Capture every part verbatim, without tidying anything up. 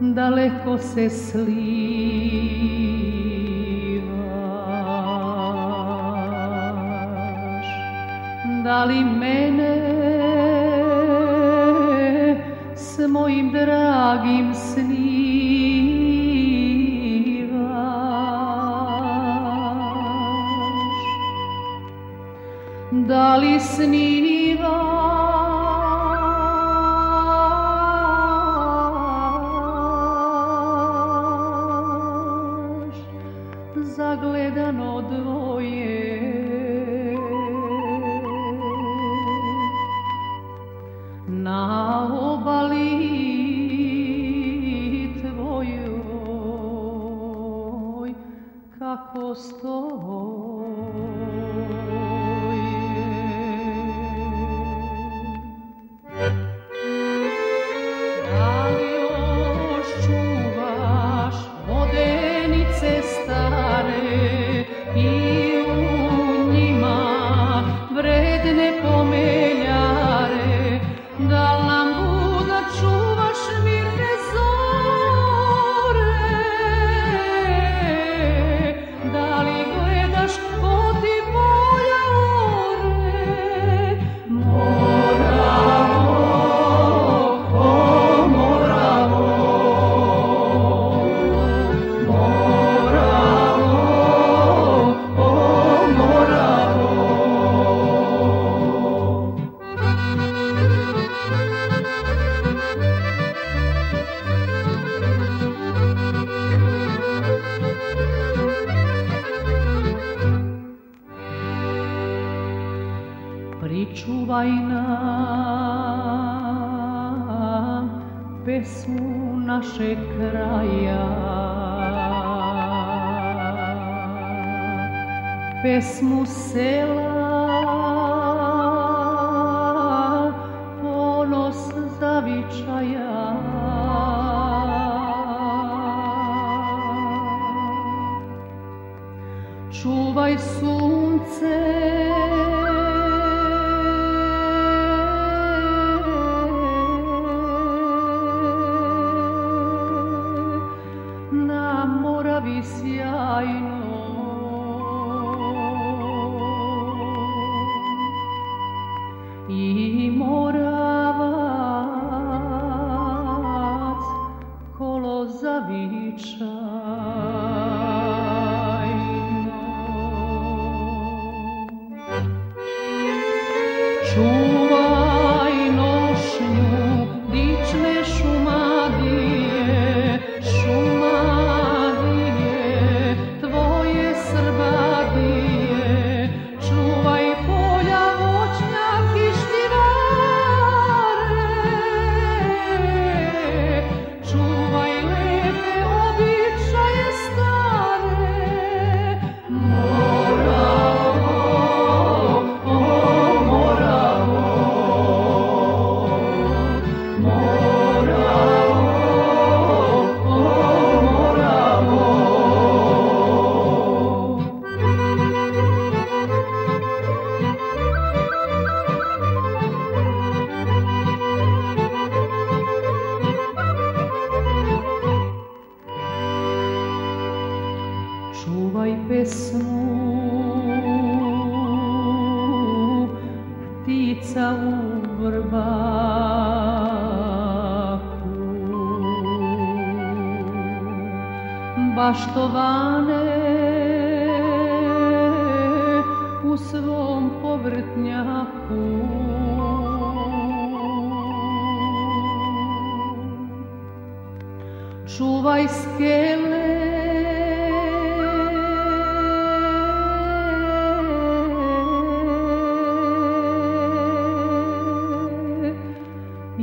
daleko se slivaš. Da li mene s mojim dragim snivaš? Da li snivaš zagledano dvoje, na obali tvojoj kako stoji? Pričuvaj nam pesmu našeg kraja, pesmu sela, ponos zavičaja. Čuvaj sunce Moravi sjajno, i Moravac kolo zavičajno. Čuvaj nošnju dične šumadije, čuvaj pesmu ptica u vrbaku, baštovane u svom povrtnjaku. Čuvaj skele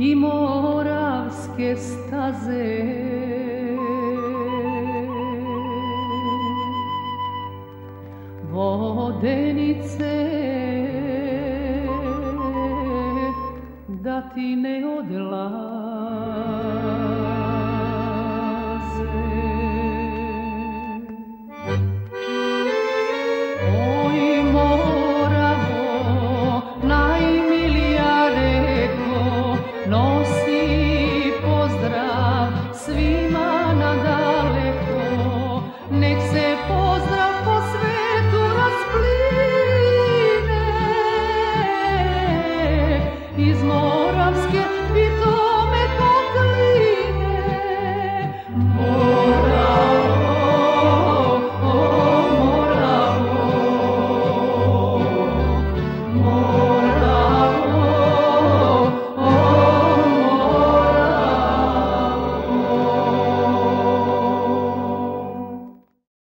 i moravske staze, vodenice da ti ne odlaze.